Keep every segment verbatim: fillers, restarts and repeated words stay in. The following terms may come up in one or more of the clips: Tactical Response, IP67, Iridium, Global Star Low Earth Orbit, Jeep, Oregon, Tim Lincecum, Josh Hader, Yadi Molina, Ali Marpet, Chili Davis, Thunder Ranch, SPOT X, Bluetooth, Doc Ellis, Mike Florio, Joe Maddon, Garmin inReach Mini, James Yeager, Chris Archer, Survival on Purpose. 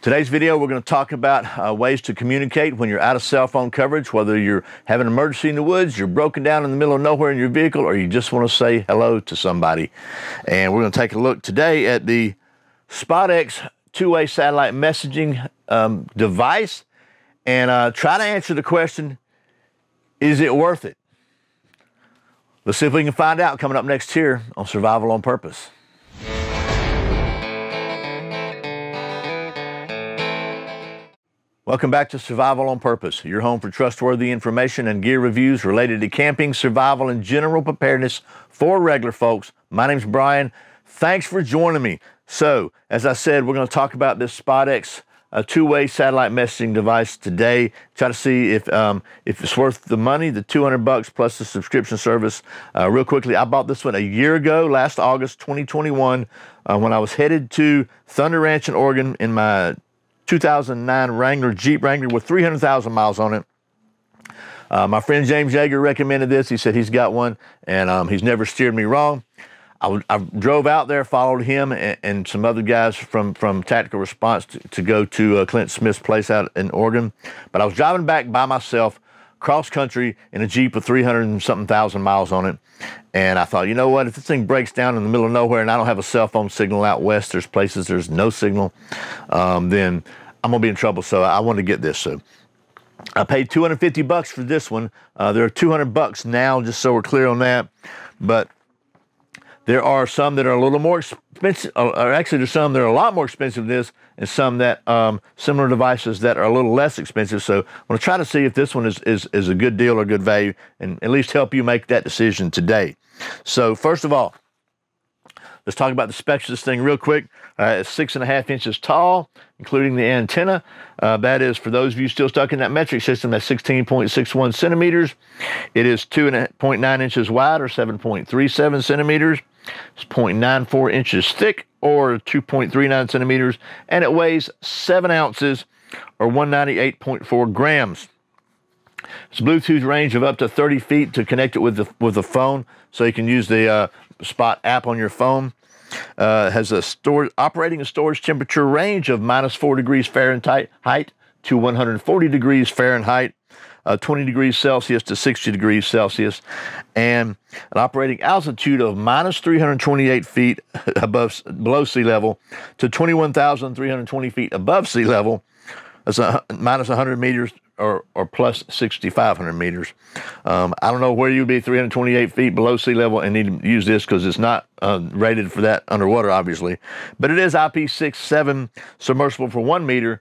Today's video, we're going to talk about uh, ways to communicate when you're out of cell phone coverage, whether you're having an emergency in the woods, you're broken down in the middle of nowhere in your vehicle, or you just want to say hello to somebody. And we're going to take a look today at the SpotX two-way satellite messaging um, device and uh, try to answer the question, is it worth it? Let's see if we can find out coming up next here on Survival on Purpose. Welcome back to Survival on Purpose, your home for trustworthy information and gear reviews related to camping, survival, and general preparedness for regular folks. My name's Brian. Thanks for joining me. So, as I said, we're going to talk about this SpotX uh, two-way satellite messaging device today. Try to see if um, if it's worth the money, the two hundred bucks plus the subscription service. Uh, real quickly, I bought this one a year ago, last August twenty twenty-one, uh, when I was headed to Thunder Ranch in Oregon in my two thousand nine Wrangler, Jeep Wrangler with three hundred thousand miles on it. Uh, my friend James Yeager recommended this. He said he's got one, and um, he's never steered me wrong. I, I drove out there, followed him and, and some other guys from, from Tactical Response to, to go to uh, Clint Smith's place out in Oregon. But I was driving back by myself, cross country in a Jeep with three hundred and something thousand miles on it. And I thought, you know what, if this thing breaks down in the middle of nowhere and I don't have a cell phone signal out west, there's places there's no signal, um, then I'm gonna be in trouble. So I wanted to get this. So I paid two hundred fifty bucks for this one. Uh, there are two hundred bucks now, just so we're clear on that. But there are some that are a little more expensive, or actually there's some that are a lot more expensive than this, and some that, um, similar devices that are a little less expensive. So I'm gonna try to see if this one is, is, is a good deal or good value, and at least help you make that decision today. So first of all, let's talk about the specs of this thing real quick. Uh, it's six and a half inches tall, including the antenna. Uh, that is, for those of you still stuck in that metric system, that's sixteen point six one centimeters. It is two point nine inches wide, or seven point three seven centimeters. It's zero point nine four inches thick, or two point three nine centimeters, and it weighs seven ounces, or one ninety-eight point four grams. It's Bluetooth range of up to thirty feet to connect it with the with the phone, so you can use the uh, Spot app on your phone. Uh, has a storage operating and storage temperature range of minus four degrees Fahrenheit height to one hundred forty degrees Fahrenheit. Uh, twenty degrees Celsius to sixty degrees Celsius, and an operating altitude of minus three hundred twenty-eight feet above below sea level to twenty-one thousand three hundred twenty feet above sea level. That's a, minus one hundred meters or, or plus sixty-five hundred meters. Um, I don't know where you'd be three hundred twenty-eight feet below sea level and need to use this, because it's not uh, rated for that underwater, obviously. But it is I P six seven submersible for one meter.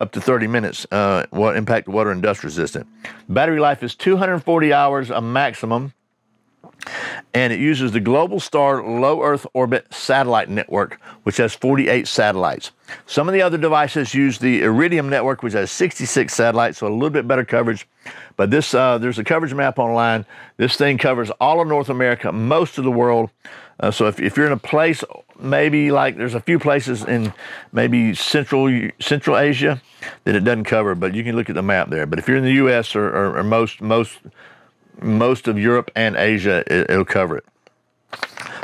Up to thirty minutes, uh, what impact water and dust resistant. Battery life is two hundred forty hours, a maximum, and it uses the Global Star Low Earth Orbit satellite network, which has forty-eight satellites. Some of the other devices use the Iridium network, which has sixty-six satellites, so a little bit better coverage. But this, uh, there's a coverage map online. This thing covers all of North America, most of the world. Uh, so if, if you're in a place, maybe like there's a few places in maybe Central Central Asia that it doesn't cover, but you can look at the map there. But if you're in the U S or, or, or most most most of Europe and Asia, it, it'll cover it.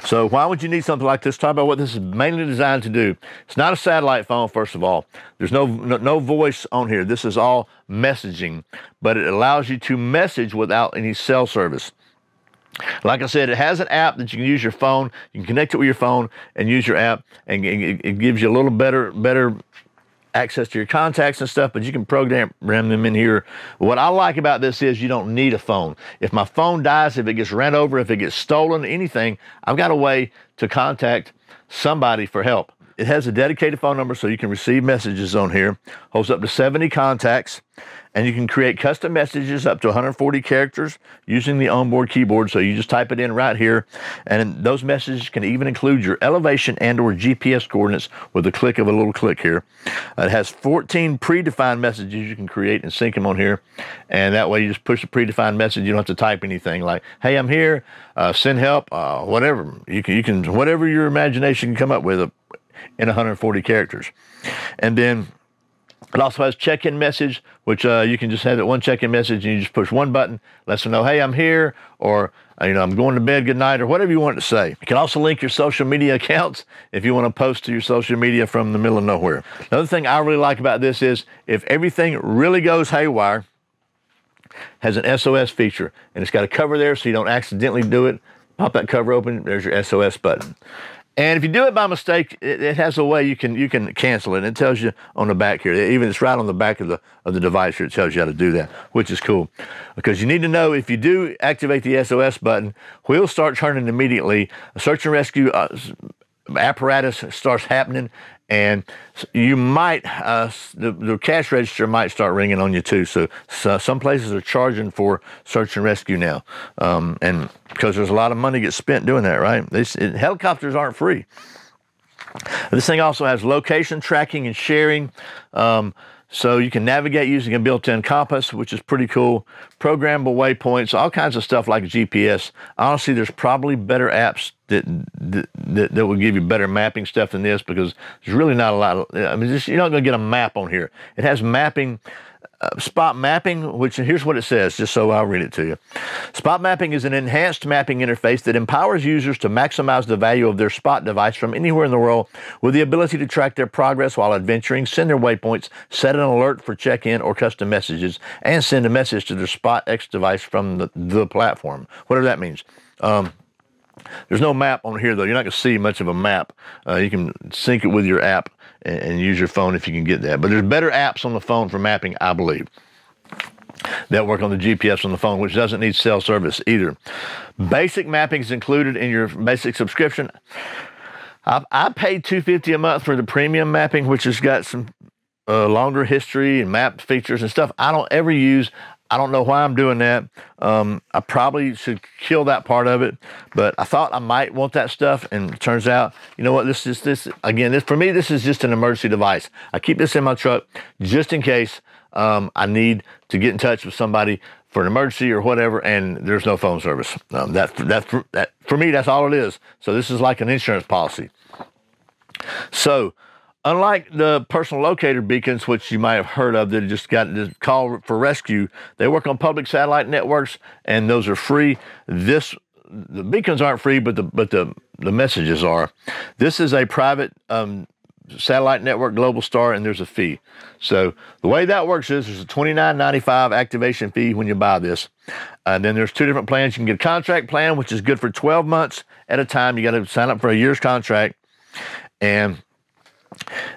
So why would you need something like this? Talk about what this is mainly designed to do. It's not a satellite phone, first of all. There's no, no, no voice on here. This is all messaging, but it allows you to message without any cell service. Like I said, it has an app that you can use your phone. You can connect it with your phone and use your app, and it gives you a little better better access to your contacts and stuff, but you can program them in here. What I like about this is you don't need a phone. If my phone dies, if it gets ran over, if it gets stolen, anything, I've got a way to contact somebody for help. It has a dedicated phone number, so you can receive messages on here. Holds up to seventy contacts, and you can create custom messages up to one hundred forty characters using the onboard keyboard. So you just type it in right here, and those messages can even include your elevation and or G P S coordinates with a click of a little click here. It has fourteen predefined messages you can create and sync them on here, and that way you just push a predefined message. You don't have to type anything like, hey, I'm here, uh, send help, uh, whatever. You can, you can, whatever your imagination can come up with, a in one hundred forty characters. And then It also has check-in message, which uh, you can just have that one check-in message and you just push one button, lets them know, hey, I'm here, or you know, I'm going to bed, good night, or whatever you want to say. You can also link your social media accounts if you want to post to your social media from the middle of nowhere. Another thing I really like about this is if everything really goes haywire, has an S O S feature, and it's got a cover there so you don't accidentally do it. Pop that cover open, there's your S O S button. And if you do it by mistake, it, it has a way you can you can cancel it. And it tells you on the back here. Even it's right on the back of the of the device here. It tells you how to do that, which is cool, because you need to know if you do activate the S O S button, wheels start turning immediately. A search and rescue uh, apparatus starts happening, and you might uh, the, the cash register might start ringing on you too. So, so some places are charging for search and rescue now, um, and because there's a lot of money gets spent doing that, right? These it, helicopters aren't free. This thing also has location tracking and sharing, um, so you can navigate using a built-in compass, which is pretty cool. Programmable waypoints, all kinds of stuff like G P S. Honestly, there's probably better apps that that, that, that will give you better mapping stuff than this, because there's really not a lot of, I mean, just, you're not gonna get a map on here. It has mapping, uh, spot mapping, which here's what it says, just so I'll read it to you. Spot mapping is an enhanced mapping interface that empowers users to maximize the value of their spot device from anywhere in the world, with the ability to track their progress while adventuring, send their waypoints, set an alert for check-in or custom messages, and send a message to their Spot X device from the, the platform, whatever that means. Um, There's no map on here, though. You're not going to see much of a map. Uh, you can sync it with your app and, and use your phone if you can get that. But there's better apps on the phone for mapping, I believe, that work on the G P S on the phone, which doesn't need cell service either. Basic mapping is included in your basic subscription. I, I paid two hundred fifty dollars a month for the premium mapping, which has got some uh, longer history and map features and stuff I don't ever use. I don't know why I'm doing that. Um, I probably should kill that part of it, but I thought I might want that stuff, and it turns out, you know what, this is this, again, this for me, this is just an emergency device. I keep this in my truck just in case um, I need to get in touch with somebody for an emergency or whatever, and there's no phone service. Um, that, that, that, for me, that's all it is. So this is like an insurance policy. So, unlike the personal locator beacons, which you might have heard of, that just got to call for rescue, they work on public satellite networks, and those are free. This, the beacons aren't free, but the but the the messages are. This is a private um, satellite network, Global Star, and there's a fee. So the way that works is there's a twenty-nine ninety-five activation fee when you buy this, and then there's two different plans. You can get a contract plan, which is good for twelve months at a time. You got to sign up for a year's contract, and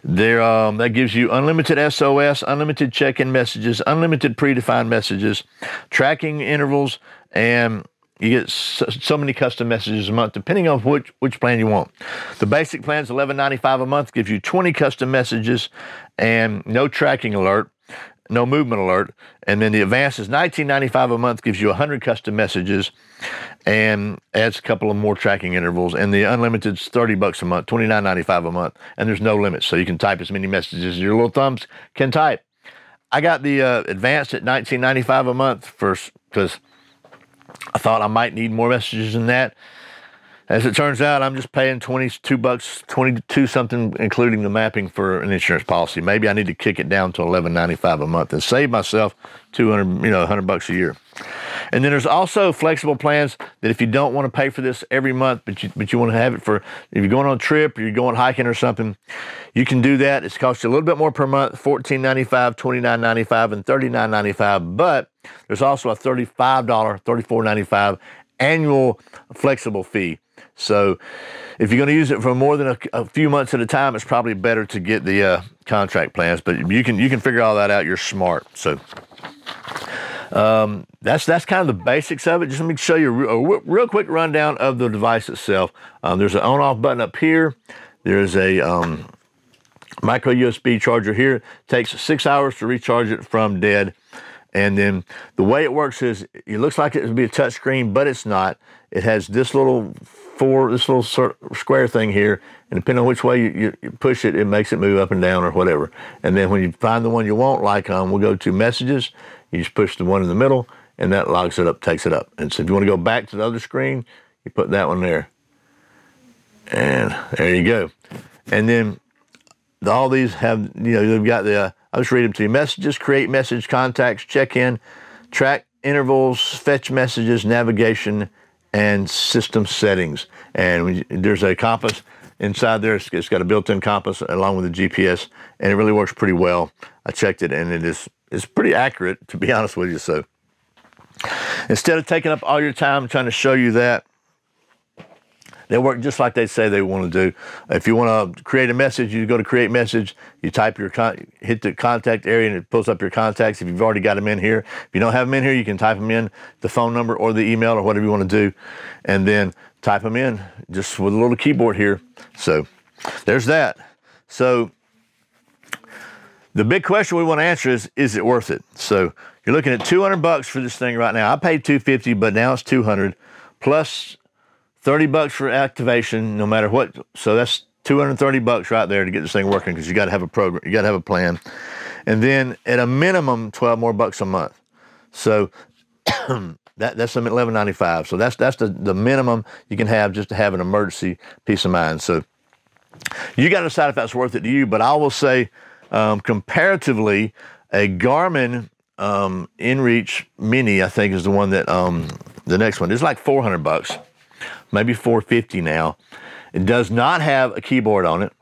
There, um, that gives you unlimited S O S, unlimited check-in messages, unlimited predefined messages, tracking intervals, and you get so, so many custom messages a month, depending on which which plan you want. The basic plan is eleven ninety-five a month, gives you twenty custom messages, and no tracking alert, no movement alert. And then the advanced is nineteen ninety-five a month, gives you one hundred custom messages, and adds a couple of more tracking intervals. And the unlimited is thirty bucks a month, twenty-nine ninety-five a month, and there's no limit, so you can type as many messages as your little thumbs can type. I got the uh, advanced at nineteen ninety-five a month first because I thought I might need more messages than that. As it turns out, I'm just paying twenty-two bucks, twenty-two something, including the mapping, for an insurance policy. Maybe I need to kick it down to eleven ninety-five a month and save myself two hundred, you know, one hundred bucks a year. And then there's also flexible plans that if you don't want to pay for this every month, but you, but you want to have it for, if you're going on a trip or you're going hiking or something, you can do that. It's cost you a little bit more per month, fourteen ninety-five, twenty-nine ninety-five, and thirty-nine ninety-five. But there's also a thirty-five dollar, thirty-four ninety-five annual flexible fee. So if you're going to use it for more than a, a few months at a time, it's probably better to get the uh, contract plans, but you can you can figure all that out. You're smart. So um, that's that's kind of the basics of it. Just let me show you a real quick rundown of the device itself. Um, there's an on-off button up here. There's a um, micro U S B charger here. It takes six hours to recharge it from dead. And then the way it works is it looks like it would be a touch screen, but it's not. It has this little four, this little square thing here, and depending on which way you, you push it, it makes it move up and down or whatever. And then when you find the one you want, like um, we'll go to messages, you just push the one in the middle, and that locks it up, takes it up. And so if you want to go back to the other screen, you put that one there. And there you go. And then all these have, you know, they've got the uh, I'll just read them to you. Messages, create message, contacts, check-in, track intervals, fetch messages, navigation, and system settings. And when you, there's a compass inside there. It's, it's got a built-in compass along with the G P S, and it really works pretty well. I checked it, and it is it's pretty accurate, to be honest with you. So instead of taking up all your time trying to show you that, they work just like they say they want to do. If you want to create a message, you go to create message, you type your, con hit the contact area and it pulls up your contacts if you've already got them in here. If you don't have them in here, you can type them in, the phone number or the email or whatever you want to do, and then type them in just with a little keyboard here. So there's that. So the big question we want to answer is, is it worth it? So you're looking at two hundred bucks for this thing right now. I paid two hundred fifty dollars, but now it's two hundred dollars plus thirty bucks for activation, no matter what. So that's two hundred thirty bucks right there to get this thing working, because you got to have a program, you got to have a plan. And then at a minimum, twelve more bucks a month. So that, that's eleven ninety-five. So that's that's the, the minimum you can have just to have an emergency peace of mind. So you got to decide if that's worth it to you. But I will say, um, comparatively, a Garmin um, inReach Mini, I think, is the one that um, the next one. It's like four hundred bucks. Maybe four fifty now. It does not have a keyboard on it.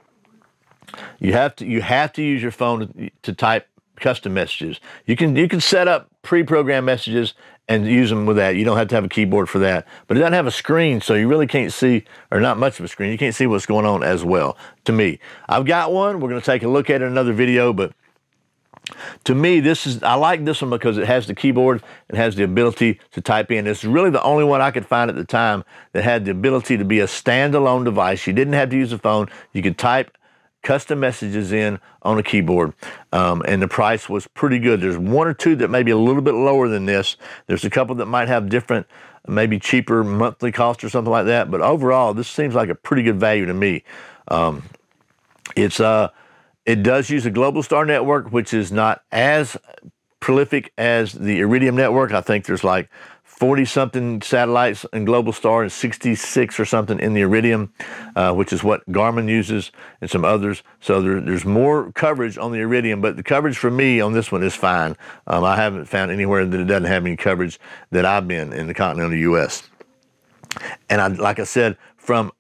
You have to you have to use your phone to, to type custom messages. You can you can set up pre-programmed messages and use them with that. You don't have to have a keyboard for that. But it doesn't have a screen, so you really can't see, or not much of a screen. You can't see what's going on as well. To me, I've got one. We're going to take a look at it in another video, but to me, this is, I like this one because it has the keyboard, it has the ability to type in. It's really the only one I could find at the time that had the ability to be a standalone device. You didn't have to use a phone. You could type custom messages in on a keyboard, um, and the price was pretty good. There's one or two that may be a little bit lower than this. There's a couple that might have different, maybe cheaper monthly cost or something like that, but overall, this seems like a pretty good value to me. Um, it's a... Uh, It does use a Global Star network, which is not as prolific as the Iridium network. I think there's like forty something satellites in Global Star and sixty-six or something in the Iridium, uh, which is what Garmin uses and some others. So there, there's more coverage on the Iridium, but the coverage for me on this one is fine. Um, I haven't found anywhere that it doesn't have any coverage that I've been in the continental U S. And I, like I said, from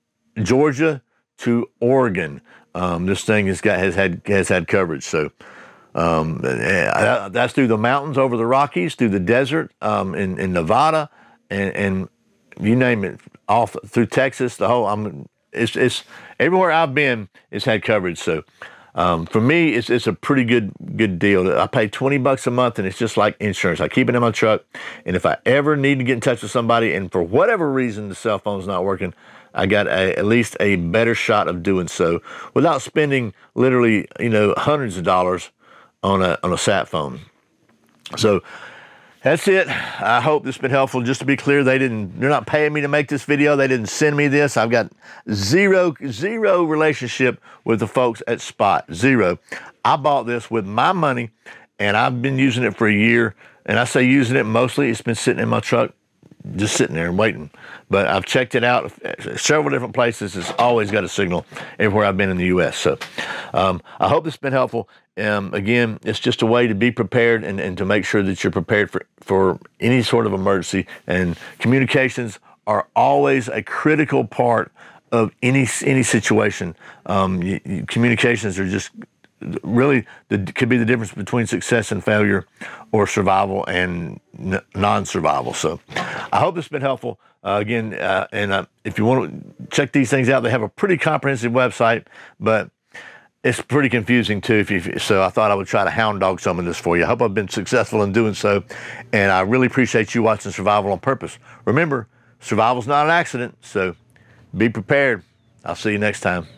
Georgia to Oregon, Um, this thing has got has had has had coverage. So um, that, that's through the mountains, over the Rockies, through the desert, um, in in Nevada, and, and you name it, all through Texas. The whole I'm it's it's everywhere I've been, it's had coverage. So um, for me, it's it's a pretty good good deal. I pay twenty bucks a month, and it's just like insurance. I keep it in my truck, and if I ever need to get in touch with somebody, and for whatever reason the cell phone's not working, I got a, at least a better shot of doing so without spending literally, you know, hundreds of dollars on a, on a sat phone. So that's it. I hope this has been helpful. Just to be clear, they didn't, they're not paying me to make this video. They didn't send me this. I've got zero, zero relationship with the folks at Spot. Zero. I bought this with my money, and I've been using it for a year. And I say using it mostly, it's been sitting in my truck, just sitting there and waiting. But I've checked it out several different places. It's always got a signal everywhere I've been in the U S. So um, I hope this has been helpful. Um, again, it's just a way to be prepared and, and to make sure that you're prepared for, for any sort of emergency. And communications are always a critical part of any, any situation. Um, you, you, communications are just really the, could be the difference between success and failure, or survival and non-survival. So I hope this has been helpful. Uh, again, uh, and uh, if you want to check these things out, they have a pretty comprehensive website, but it's pretty confusing too. If you, so I thought I would try to hound dog some of this for you. I hope I've been successful in doing so, and I really appreciate you watching Survival on Purpose. Remember, survival's not an accident, so be prepared. I'll see you next time.